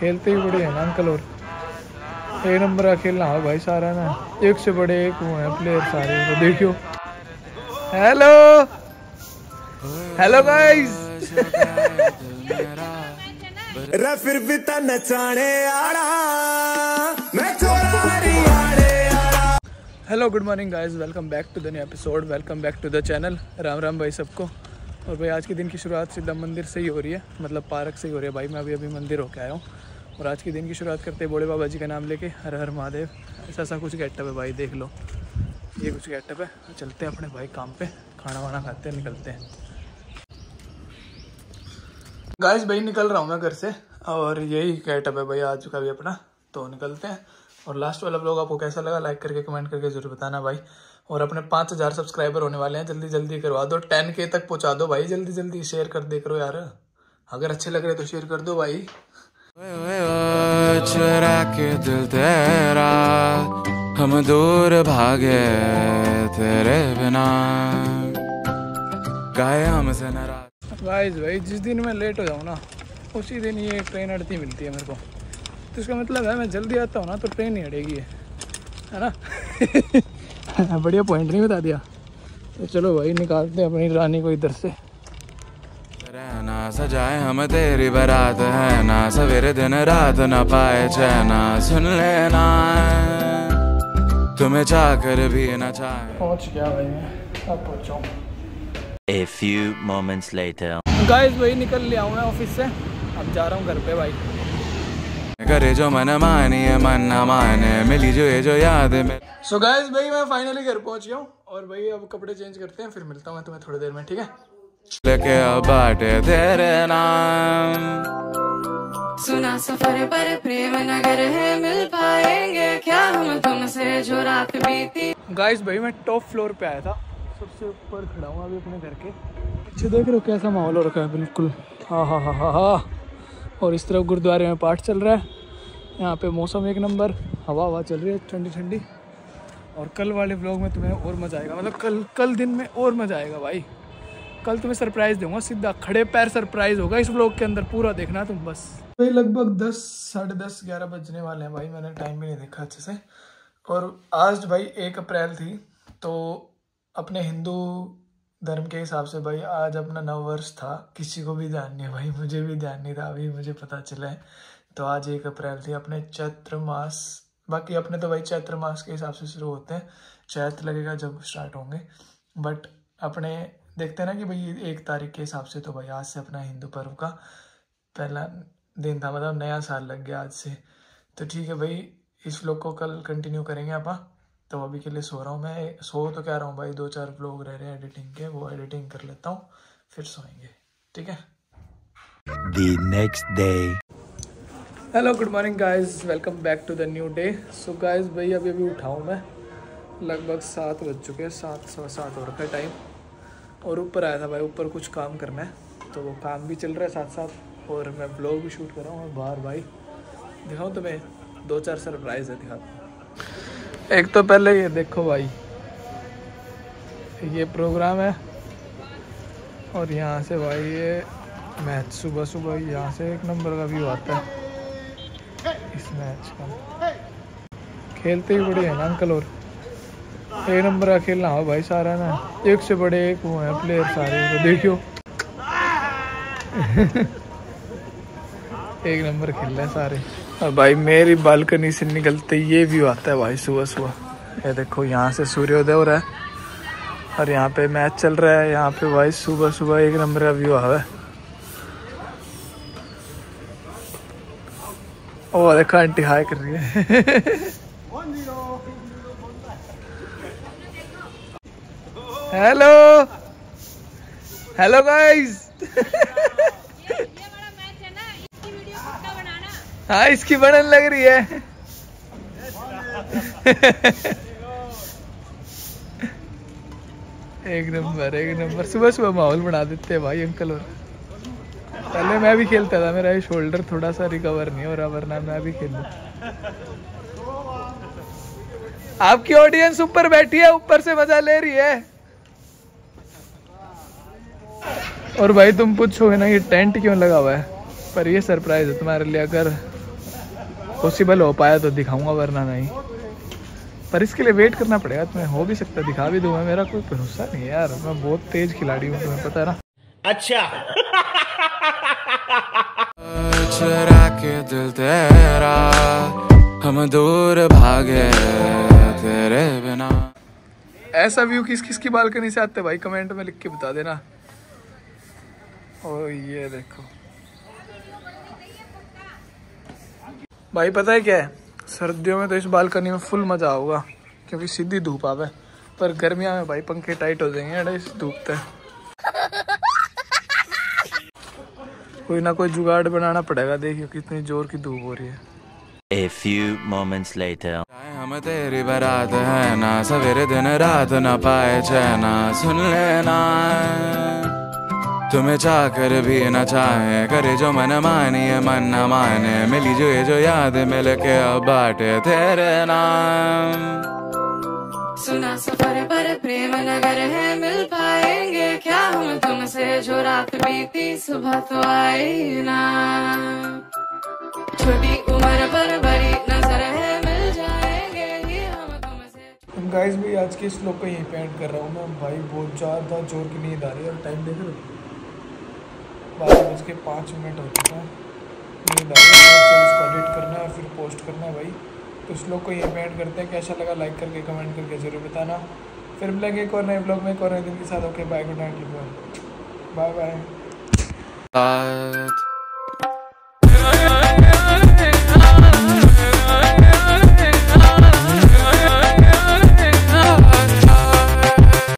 खेलते ही बढ़िया ना अंकल और एक नंबर का खेलना हो भाई सारा ना, एक से बड़े एक वो है प्लेयर सारे को देखियो। हेलो हेलो गाइस रे फिर भी ता नचाने आड़ा मैं चोरारी आड़े आड़ा। Hello good morning guys, welcome back to the new episode, welcome back to the channel. Ram Ram भाई सबको। और भाई आज के दिन की शुरुआत सीधा मंदिर से ही हो रही है, मतलब पार्क से ही हो रही है भाई। मैं अभी मंदिर होके आया हूँ और आज के दिन की शुरुआत करते हैं बड़े बाबा जी का नाम लेके, हर हर महादेव। ऐसा कुछ गेटअप है भाई, देख लो ये कुछ गेटअप है। चलते हैं अपने भाई काम पे, खाना वाना खाते हैं, निकलते हैं। गाइस भाई निकल रहा हूँ मैं घर से और यही गेटअप है भाई आज का भी अपना, तो निकलते हैं। और लास्ट वाला व्लॉग आपको कैसा लगा लाइक करके कमेंट करके जरूर बताना भाई। और अपने 5000 सब्सक्राइबर होने वाले हैं, जल्दी जल्दी करवा दो, 10K तक पहुँचा दो भाई जल्दी जल्दी। शेयर कर दे करो यार, अगर अच्छे लग रहे तो शेयर कर दो भाई। चुरा के दिल तेरा हम दूर भागे तेरे बिना कायम से नाराज। भाई जिस दिन मैं लेट हो जाऊँ ना उसी दिन ये ट्रेन अड़ती मिलती है मेरे को, तो इसका मतलब है मैं जल्दी आता हूँ ना तो ट्रेन ही अड़ेगी है ना। बढ़िया पॉइंट नहीं बता दिया। तो चलो भाई निकालते हैं अपनी रानी को इधर से। रहना सजाए हम तेरी बारात है ना, सवेरे दिन रात ना पाए चैना, सुन लेना तुम्हें चाह कर भी ना चाहे। पहुंच गया भाई मैं, अब पहुंचा। A few moments later. Guys भाई निकल लिया हूँ मैं ऑफिस से, अब जा रहा हूँ घर पे भाई। करे जो मन मानी है मन ना माने, मिली जो ये जो याद है। So guys भाई मैं फाइनली घर पहुँच गया हूँ और भाई अब कपड़े चेंज करते हैं, फिर मिलता हूँ मैं तुम्हें थोड़ी देर में, ठीक है। लेके बाटे तेरे नाम सुना सफर पर प्रेम नगर है, मिल पाएंगे क्या हम तुमसे जो रात बीती। गाइस भाई मैं टॉप फ्लोर पे आया था, सबसे ऊपर खड़ा हूँ अभी अपने घर के। अच्छे देख रहे हो कैसा माहौल हो रखा है बिल्कुल, हा हा हा हा हा। और इस तरफ गुरुद्वारे में पाठ चल रहा है, यहाँ पे मौसम एक नंबर, हवा हवा चल रही है ठंडी ठंडी। और कल वाले व्लॉग में तुम्हें और मज़ा आएगा, मतलब कल दिन में और मज़ा आएगा भाई। कल तुम्हें सरप्राइज दूंगा, सीधा खड़े पैर सरप्राइज होगा इस ब्लॉग के अंदर, पूरा देखना तुम बस। भाई लगभग 10, 10:30, 11 बजने वाले हैं भाई, मैंने टाइम भी नहीं देखा अच्छे से। और आज भाई 1 अप्रैल थी, तो अपने हिंदू धर्म के हिसाब से भाई आज अपना नववर्ष था। किसी को भी ध्यान नहीं भाई, मुझे भी ध्यान नहीं था, अभी मुझे पता चला है। तो आज 1 अप्रैल थी, अपने चैत्र मास, बाकी अपने तो भाई चैत्र मास के हिसाब से शुरू होते हैं, चैत्र लगेगा जब स्टार्ट होंगे, बट अपने देखते हैं ना कि भाई 1 तारीख के हिसाब से। तो भाई आज से अपना हिंदू पर्व का पहला दिन था, मतलब नया साल लग गया आज से। तो ठीक है भाई, इस व्लॉग को कल कंटिन्यू करेंगे आपा। तो अभी के लिए सो रहा हूँ मैं, सो तो कह रहा हूँ भाई, 2-4 व्लॉग रह रहे हैं एडिटिंग के, वो एडिटिंग कर लेता हूँ फिर सोएंगे, ठीक है। The next day. Hello good morning guys, welcome back to the new day. So guys भाई अभी उठाऊँ मैं, लगभग 7 बज चुके हैं, 7-7 हो रखा है टाइम। और ऊपर आया था भाई, ऊपर कुछ काम करना है तो वो काम भी चल रहा है साथ साथ, और मैं ब्लॉग भी शूट कर रहा हूँ। और बाहर भाई दिखाऊँ तुम्हें, 2-4 सरप्राइज है, दिखाता हूँ। एक तो पहले ये देखो भाई, ये प्रोग्राम है और यहाँ से भाई ये मैच, सुबह सुबह यहाँ से एक नंबर का व्यू आता है इस मैच का। खेलते ही बढ़िया है ना अंकल और एक नंबर का खेलना हो भाई सारा ना, एक से बड़े एक वो है प्लेयर सारे को देखियो। एक नंबर खेल रहे सारे। और भाई मेरी बालकनी से निकलते ये व्यू आता है भाई सुबह सुबह, ये देखो यहाँ से सूर्योदय हो रहा है और यहाँ पे मैच चल रहा है। यहाँ पे भाई सुबह सुबह एक नंबर का व्यू आवा है। ओ देखो आंटी हाय कर रही है। हेलो हेलो गाइस, हाँ इसकी बनन लग रही है। एक नंबर एक नंबर, सुबह सुबह माहौल बना देते हैं भाई अंकल। और पहले मैं भी खेलता था, मेरा ये शोल्डर थोड़ा सा रिकवर नहीं हो रहा, वरना मैं भी खेलूं। आपकी ऑडियंस ऊपर बैठी है, ऊपर से मजा ले रही है। और भाई तुम पूछोगे ना ये टेंट क्यों लगा हुआ है, पर ये सरप्राइज है तुम्हारे लिए। अगर पॉसिबल हो पाया तो दिखाऊंगा वरना नहीं, पर इसके लिए वेट करना पड़ेगा। तुम्हें हो भी सकता है दिखा भी दूंगा, मेरा कोई भरोसा नहीं यार, मैं बहुत तेज खिलाड़ी हूँ तुम्हें पता है ना। अच्छा के दिल तेरा हम दूर भागे तेरे बिना। ऐसा व्यू किस किस की बालकनी से आते भाई कमेंट में लिख के बता देना। और ये देखो भाई पता है क्या है, सर्दियों में तो इस बालकनी में फुल मज़ा होगा क्योंकि सीधी धूप आवे, पर गर्मियों में भाई पंखे टाइट हो जाएंगे अरे इस धूप तक। कोई ना कोई जुगाड़ बनाना पड़ेगा, देखियो कितनी जोर की धूप हो रही है। A few moments later. हम तेरी बारात है ना सवेरे दिन रात ना पाए चैना, सुन लेना तुम्हें चाह कर भी ना चाहे, करे जो मन मानी है मन न माने, मिली जो ये जो याद मिल के अब बाटे तेरे नाम। सुना सफर पर प्रेम नगर है, मिल पाएंगे क्या हम तुमसे, जो रात बीती सुबह तो आई ना, छोटी उम्र पर बड़ी नजर है, मिल जाएंगे ही हम तुमसे। गाइस भी आज के श्लोक को यहीं पे एंड कर रहा हूँ मैं भाई, बहुत ज़्यादा जोर की नींद आ रही है और टाइम देख लो 12:05 हो चुका है, नींद आ रही है, इसको एडिट करना है और फिर पोस्ट करना है भाई। तो इस लोग को ये पेंट करते हैं, कैसा लगा लाइक करके कमेंट करके ज़रूर बताना। फिर मिलेंगे एक और नए ब्लॉग में एक और नए दिन के साथ। Okay bye, good night, bye bye.